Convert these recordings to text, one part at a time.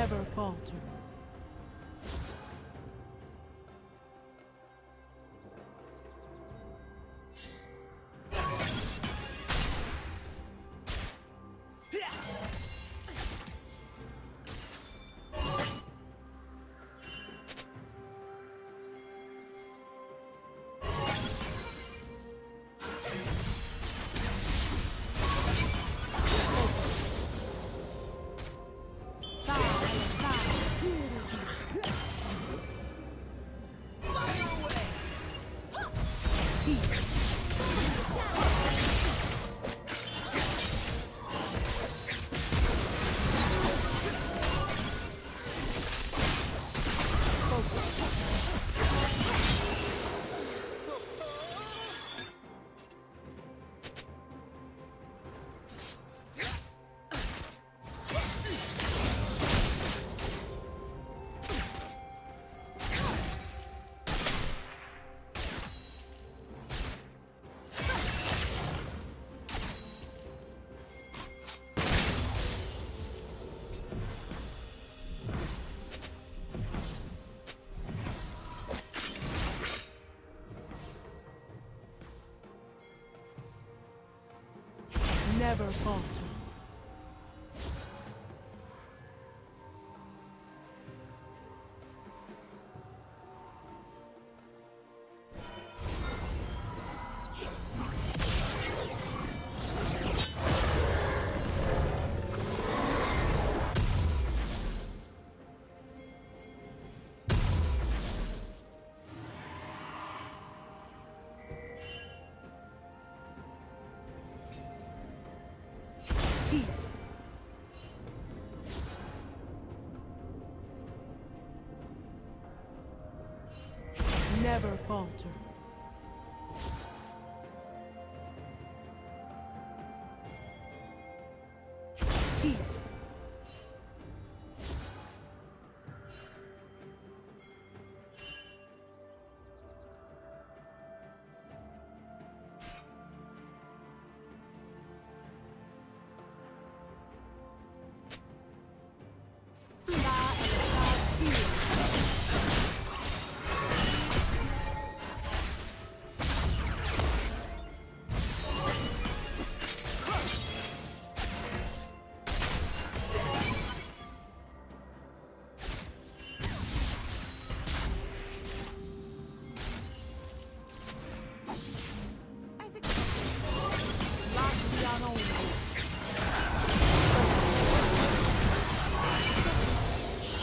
never falter. Never falter. Never falter. Peace.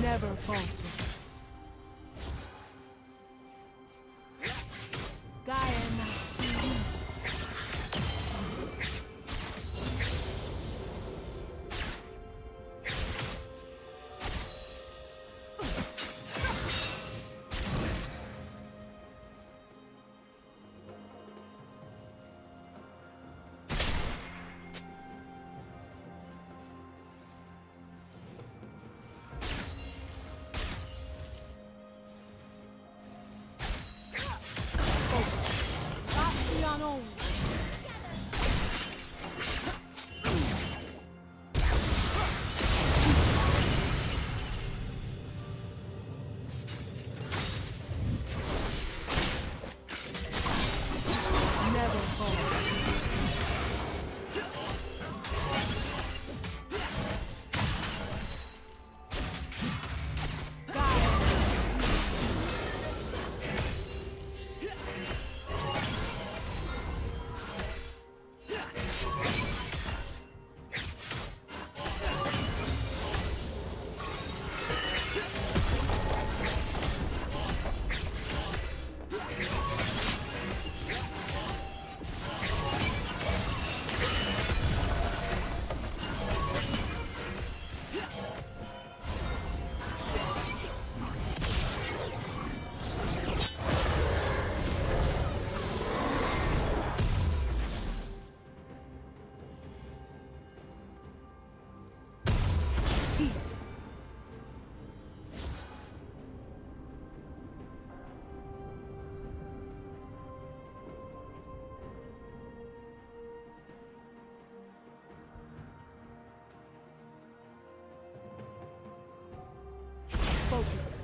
Never falter. focus.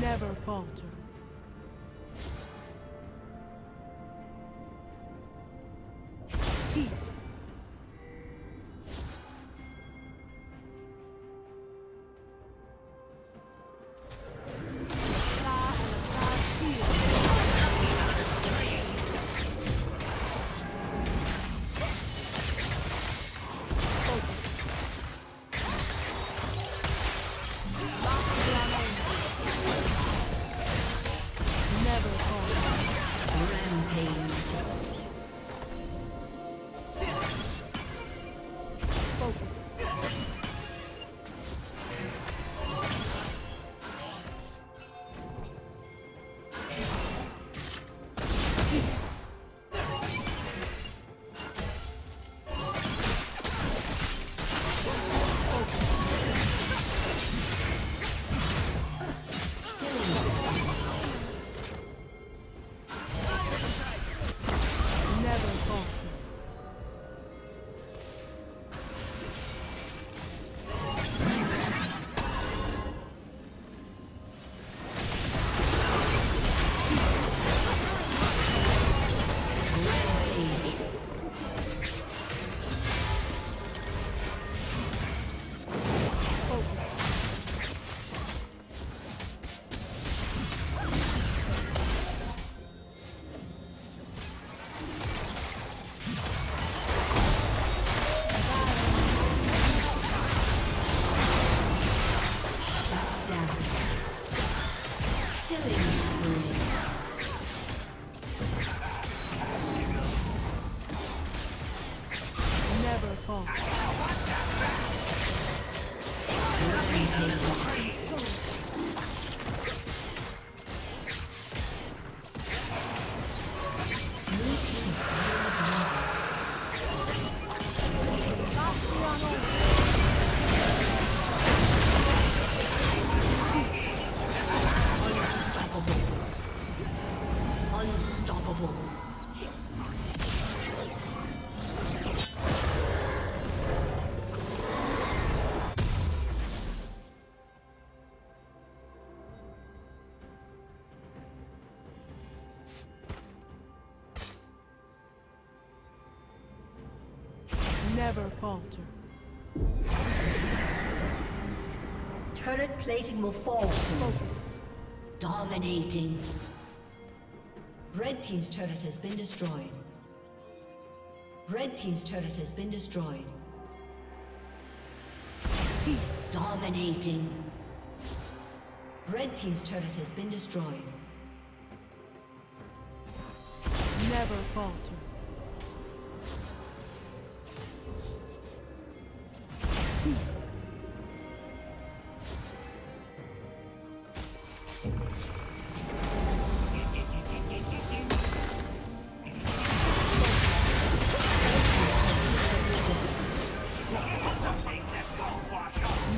Never falter. Peace. Never falter. Turret plating will fall. Focus. Dominating. Red team's turret has been destroyed. Red team's turret has been destroyed. He's dominating. Red team's turret has been destroyed. Never falter.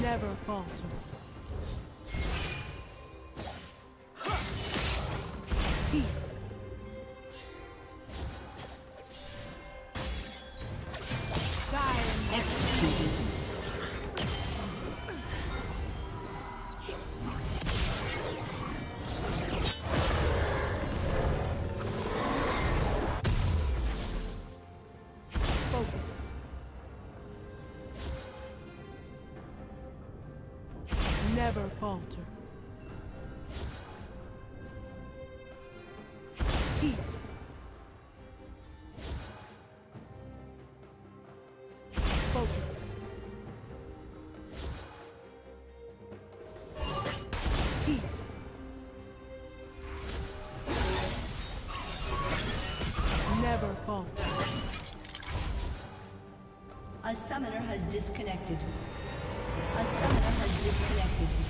Never falter. Peace. Silence. Executed. Never falter. Peace. Focus. Peace. Never falter. A summoner has disconnected. A summoner has disconnected.